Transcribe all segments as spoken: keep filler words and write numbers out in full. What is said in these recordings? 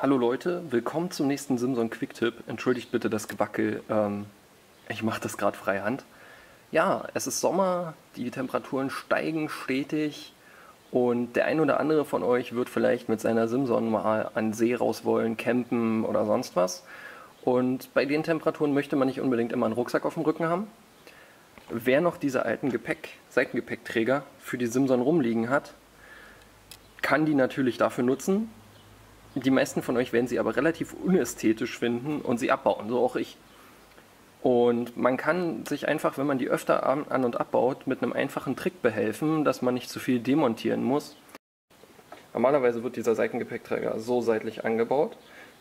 Hallo Leute, willkommen zum nächsten Simson Quick-Tipp. Entschuldigt bitte das Gewackel, ähm, ich mache das gerade freihand. Ja, es ist Sommer, die Temperaturen steigen stetig und der ein oder andere von euch wird vielleicht mit seiner Simson mal an See raus wollen, campen oder sonst was. Und bei den Temperaturen möchte man nicht unbedingt immer einen Rucksack auf dem Rücken haben. Wer noch diese alten Gepäck, Seitengepäckträger für die Simson rumliegen hat, kann die natürlich dafür nutzen. Die meisten von euch werden sie aber relativ unästhetisch finden und sie abbauen, so auch ich. Und man kann sich einfach, wenn man die öfter an- und abbaut, mit einem einfachen Trick behelfen, dass man nicht zu viel demontieren muss. Normalerweise wird dieser Seitengepäckträger so seitlich angebaut.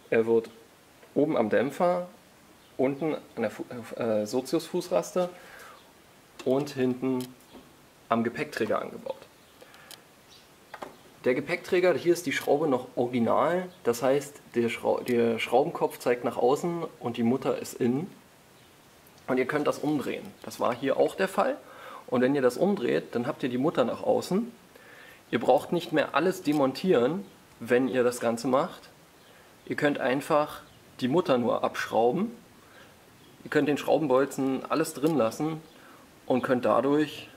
Er wird oben am Dämpfer, unten an der Fu äh, Sozius-Fußraste und hinten am Gepäckträger angebaut. Der Gepäckträger, hier ist die Schraube noch original, das heißt, der, Schraub der Schraubenkopf zeigt nach außen und die Mutter ist innen. Und ihr könnt das umdrehen. Das war hier auch der Fall. Und wenn ihr das umdreht, dann habt ihr die Mutter nach außen. Ihr braucht nicht mehr alles demontieren, wenn ihr das Ganze macht. Ihr könnt einfach die Mutter nur abschrauben. Ihr könnt den Schraubenbolzen alles drin lassen und könnt dadurch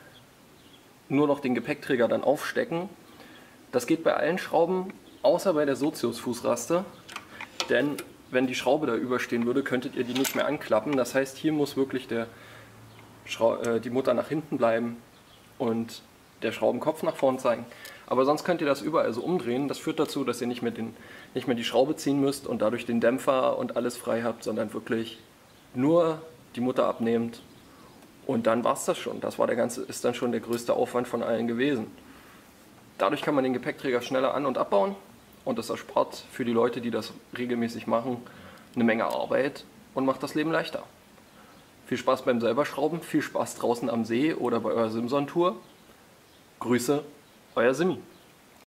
nur noch den Gepäckträger dann aufstecken. Das geht bei allen Schrauben, außer bei der Sozius-Fußraste, denn wenn die Schraube da überstehen würde, könntet ihr die nicht mehr anklappen. Das heißt, hier muss wirklich der Schraub, äh, die Mutter nach hinten bleiben und der Schraubenkopf nach vorn zeigen. Aber sonst könnt ihr das überall so umdrehen. Das führt dazu, dass ihr nicht mehr, den, nicht mehr die Schraube ziehen müsst und dadurch den Dämpfer und alles frei habt, sondern wirklich nur die Mutter abnehmt. Und dann war es das schon. Das war der ganze, ist dann schon der größte Aufwand von allen gewesen. Dadurch kann man den Gepäckträger schneller an- und abbauen und das erspart für die Leute, die das regelmäßig machen, eine Menge Arbeit und macht das Leben leichter. Viel Spaß beim selber Schrauben, viel Spaß draußen am See oder bei eurer Simson-Tour. Grüße, euer Simmi.